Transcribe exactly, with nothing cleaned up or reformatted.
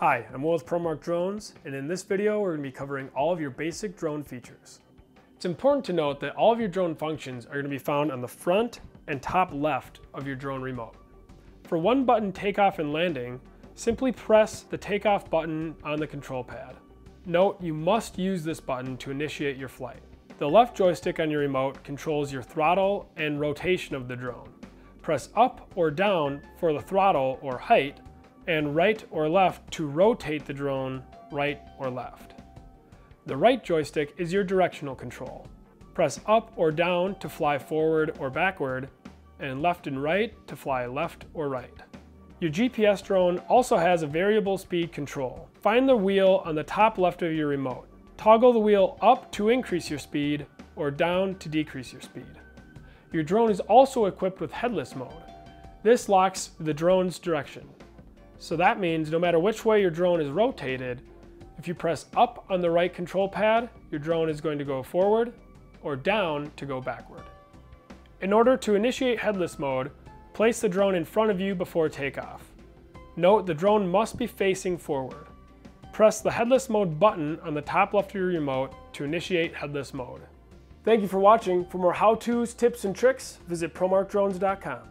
Hi, I'm Will with Promark Drones, and in this video we're going to be covering all of your basic drone features. It's important to note that all of your drone functions are going to be found on the front and top left of your drone remote. For one button takeoff and landing, simply press the takeoff button on the control pad. Note, you must use this button to initiate your flight. The left joystick on your remote controls your throttle and rotation of the drone. Press up or down for the throttle or height, and right or left to rotate the drone right or left. The right joystick is your directional control. Press up or down to fly forward or backward, and left and right to fly left or right. Your G P S drone also has a variable speed control. Find the wheel on the top left of your remote. Toggle the wheel up to increase your speed or down to decrease your speed. Your drone is also equipped with headless mode. This locks the drone's direction. So that means no matter which way your drone is rotated, if you press up on the right control pad, your drone is going to go forward or down to go backward. In order to initiate headless mode, place the drone in front of you before takeoff. Note, the drone must be facing forward. Press the headless mode button on the top left of your remote to initiate headless mode. Thank you for watching. For more how-tos, tips, and tricks, visit Promark Drones dot com.